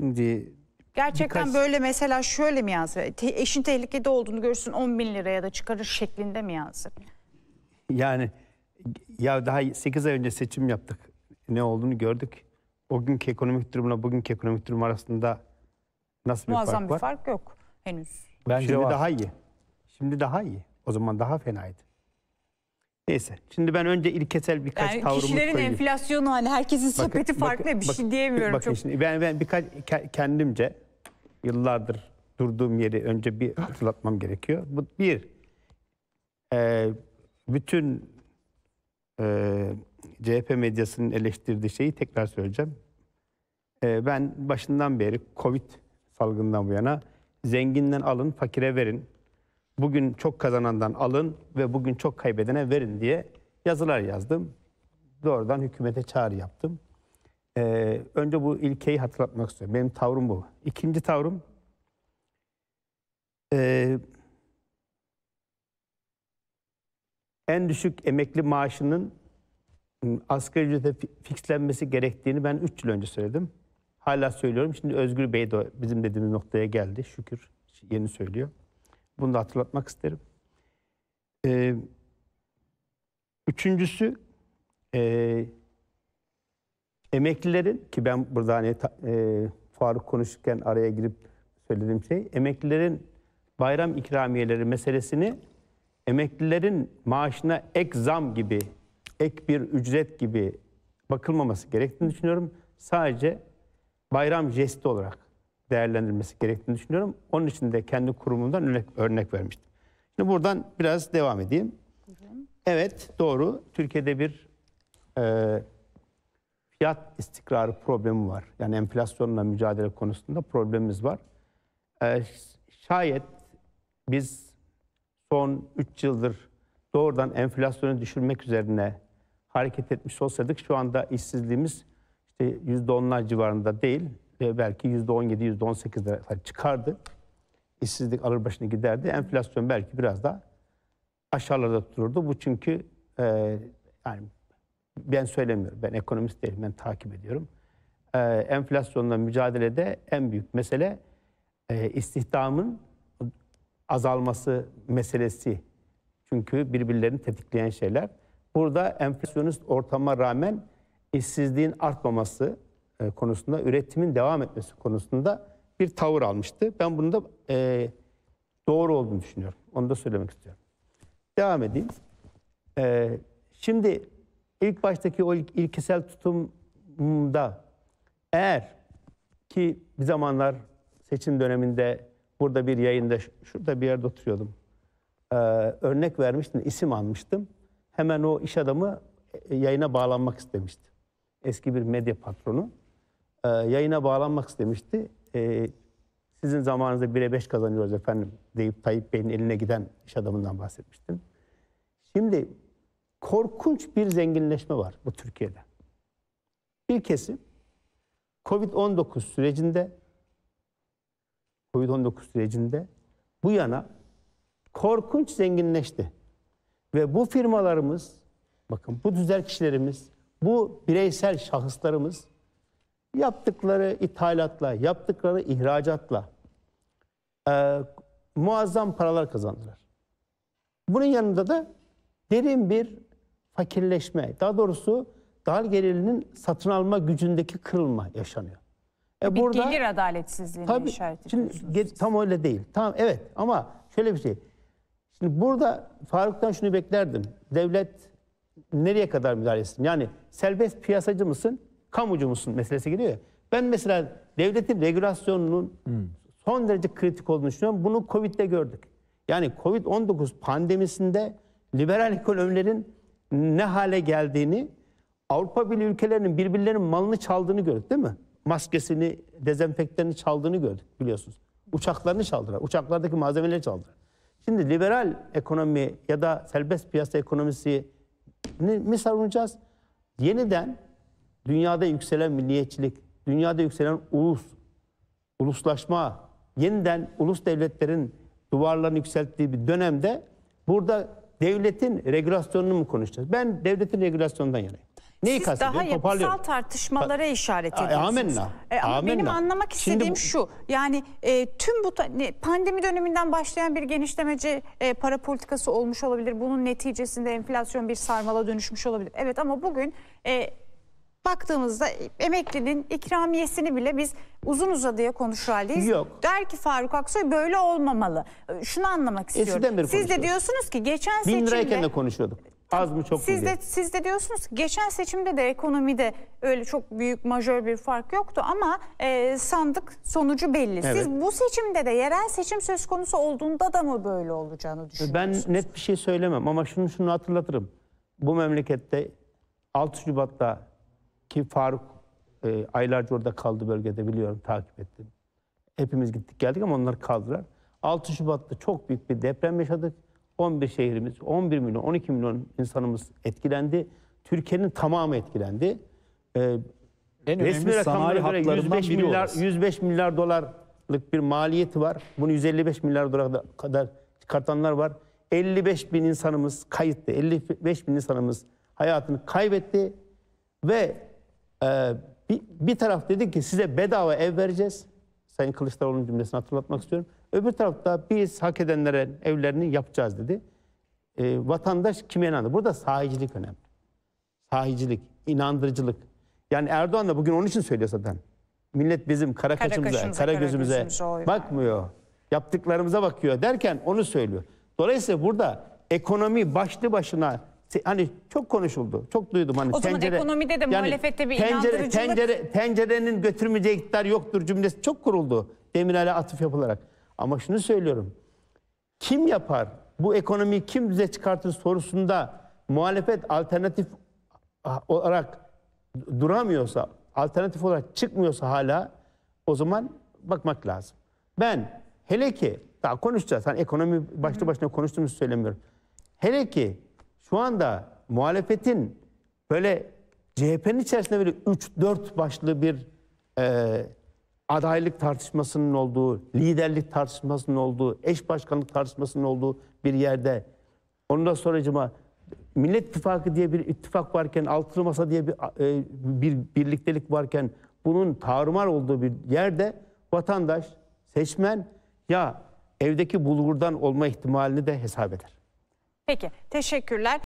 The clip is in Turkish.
Şimdi gerçekten birkaç... böyle mesela şöyle mi yazır? Eşin tehlikede olduğunu görsün 10.000 liraya da çıkarır şeklinde mi yazır? Yani ya daha 8 ay önce seçim yaptık. Ne olduğunu gördük. O günkü ekonomik durumla bugünkü ekonomik durum arasında nasıl muazzam bir fark var? Muazzam bir fark yok henüz. Bence şimdi var. Daha iyi. Şimdi daha iyi. O zaman daha fenaydı. Neyse. Şimdi ben önce ilkesel birkaç yani tavrımı koyayım. Kişilerin enflasyonu hani herkesin sepeti farklı bir şey diyemiyorum. Bakın çok... Şimdi ben birkaç kendimce yıllardır durduğum yeri önce bir hatırlatmam gerekiyor. Bu bir, bütün CHP medyasının eleştirdiği şeyi tekrar söyleyeceğim. Ben başından beri Covid salgından bu yana zenginden alın, fakire verin. Bugün çok kazanandan alın ve bugün çok kaybedene verin diye yazılar yazdım. Doğrudan hükümete çağrı yaptım. Önce bu ilkeyi hatırlatmak istiyorum. Benim tavrım bu. İkinci tavrım, en düşük emekli maaşının asgari ücrete fixlenmesi gerektiğini ben 3 yıl önce söyledim. Hala söylüyorum. Şimdi Özgür Bey de bizim dediğimiz noktaya geldi. Şükür yeni söylüyor. Bunu da hatırlatmak isterim. Üçüncüsü, emeklilerin, ki ben burada hani Faruk konuşurken araya girip söylediğim şey, emeklilerin bayram ikramiyeleri meselesini emeklilerin maaşına ek zam gibi, ek bir ücret gibi bakılmaması gerektiğini düşünüyorum. Sadece bayram jesti olarak değerlendirilmesi gerektiğini düşünüyorum. Onun için de kendi kurumumdan örnek vermiştim. Şimdi buradan biraz devam edeyim. Evet, doğru. Türkiye'de bir fiyat istikrarı problemi var. Yani enflasyonla mücadele konusunda problemimiz var. Şayet biz son 3 yıldır doğrudan enflasyonu düşürmek üzerine hareket etmiş olsaydık şu anda işsizliğimiz işte %10'lar civarında değil, belki %17, %18'lere çıkardı. İşsizlik alır başına giderdi. Enflasyon belki biraz daha aşağılarda tutulurdu. Bu çünkü yani ben söylemiyorum. Ben ekonomist değilim. Ben takip ediyorum. Enflasyonla mücadelede en büyük mesele istihdamın azalması meselesi. Çünkü birbirlerini tetikleyen şeyler. Burada enflasyonist ortama rağmen işsizliğin artmaması konusunda, üretimin devam etmesi konusunda bir tavır almıştı. Ben bunu da doğru olduğunu düşünüyorum. Onu da söylemek istiyorum. Devam edeyim. Şimdi ilk baştaki o ilkesel tutumda, eğer ki bir zamanlar seçim döneminde burada bir yayında, şurada bir yerde oturuyordum. Örnek vermiştim, isim almıştım. Hemen o iş adamı yayına bağlanmak istemişti. Eski bir medya patronu. Yayına bağlanmak istemişti. Sizin zamanınızda 1'e 5 kazanıyoruz efendim deyip Tayyip Bey'in eline giden iş adamından bahsetmiştim. Şimdi korkunç bir zenginleşme var bu Türkiye'de. Bir kesim Covid-19 sürecinde bu yana korkunç zenginleşti. Ve bu firmalarımız, bakın bu tüzel kişilerimiz, bu bireysel şahıslarımız yaptıkları ithalatla, yaptıkları ihracatla muazzam paralar kazandılar. Bunun yanında da derin bir fakirleşme, daha doğrusu dar gelirlinin satın alma gücündeki kırılma yaşanıyor. Bir burada, gelir adaletsizliğine işaret ediyorsunuz. Tam öyle değil. Tamam, evet, ama şöyle bir şey. Şimdi burada Faruk'tan şunu beklerdim. Devlet nereye kadar müdahale etsin? Yani serbest piyasacı mısın, kamucu musun meselesi geliyor ya. Ben mesela devletin regülasyonunun son derece kritik olduğunu düşünüyorum. Bunu Covid'de gördük. Yani Covid-19 pandemisinde liberal ekonomilerin ne hale geldiğini, Avrupa Birliği ülkelerinin birbirlerinin malını çaldığını gördük, değil mi? Maskesini, dezenfektanını çaldığını gördük, biliyorsunuz. Uçaklarını çaldılar, uçaklardaki malzemeleri çaldılar. Şimdi liberal ekonomi ya da serbest piyasa ekonomisi mi savunacağız? Yeniden dünyada yükselen milliyetçilik, dünyada yükselen uluslaşma, yeniden ulus devletlerin duvarlarını yükselttiği bir dönemde burada devletin regülasyonunu mu konuşacağız? Ben devletin regülasyonundan yanayım. Neyi kastediyorum? Siz daha yapısal tartışmalara işaret ediyorsunuz. Amenna. Ama amenna. Benim anlamak istediğim şu. Yani tüm bu pandemi döneminden başlayan bir genişlemeci para politikası olmuş olabilir. Bunun neticesinde enflasyon bir sarmala dönüşmüş olabilir. Evet, ama bugün baktığımızda emeklinin ikramiyesini bile biz uzun uzadıya konuşur haldeyiz. Yok. Der ki Faruk Aksoy, böyle olmamalı. Şunu anlamak istiyorum. Siz de diyorsunuz ki geçen seçimde... 1000 lirayken de konuşuyorduk. Az mı çok mu? Siz de diyorsunuz ki geçen seçimde de ekonomide öyle çok büyük majör bir fark yoktu ama sandık sonucu belli. Evet. Siz bu seçimde de yerel seçim söz konusu olduğunda da mı böyle olacağını düşünüyorsunuz? Ben net bir şey söylemem ama şunu hatırlatırım. Bu memlekette 6 Şubat'ta ki Faruk aylarca orada kaldı, bölgede biliyorum, takip ettim. Hepimiz gittik geldik ama onlar kaldılar. 6 Şubat'ta çok büyük bir deprem yaşadık. 15 şehrimiz, 11 milyon, 12 milyon insanımız etkilendi. Türkiye'nin tamamı etkilendi. Resmi rakamlara göre 105 milyar dolarlık bir maliyeti var. Bunu 155 milyar dolara kadar çıkartanlar var. 55 bin insanımız kayıttı. 55 bin insanımız hayatını kaybetti. Ve bir taraf dedi ki size bedava ev vereceğiz. Sayın Kılıçdaroğlu'nun cümlesini hatırlatmak istiyorum. Öbür tarafta biz hak edenlere evlerini yapacağız dedi. Vatandaş kime inandı? Burada sahicilik önemli. Sahicilik, inandırıcılık. Yani Erdoğan da bugün onun için söylüyor zaten. Millet bizim kara kaşımıza, kara gözümüze bakmıyor. Yani. Yaptıklarımıza bakıyor derken onu söylüyor. Dolayısıyla burada ekonomi başlı başına... Hani çok konuşuldu, çok duydum. Hani o zaman ekonomide de muhalefette bir inandırıcılık... Tencerenin götürmeyeceği iktidar yoktur cümlesi çok kuruldu. Demirel'e atıf yapılarak. Ama şunu söylüyorum. Kim yapar, bu ekonomiyi kim bize çıkartır sorusunda muhalefet alternatif olarak duramıyorsa, alternatif olarak çıkmıyorsa hala, o zaman bakmak lazım. Ben hele ki, daha konuşacağız. Hani ekonomi başlı başına konuştuğumuzu söylemiyorum. Hele ki şu anda muhalefetin böyle CHP'nin içerisinde böyle 3-4 başlı bir adaylık tartışmasının olduğu, liderlik tartışmasının olduğu, eş başkanlık tartışmasının olduğu bir yerde, ondan sonracıma Millet İttifakı diye bir ittifak varken, altılı masa diye bir birliktelik varken bunun tarumar olduğu bir yerde vatandaş, seçmen ya evdeki bulgurdan olma ihtimalini de hesap eder. Peki, teşekkürler.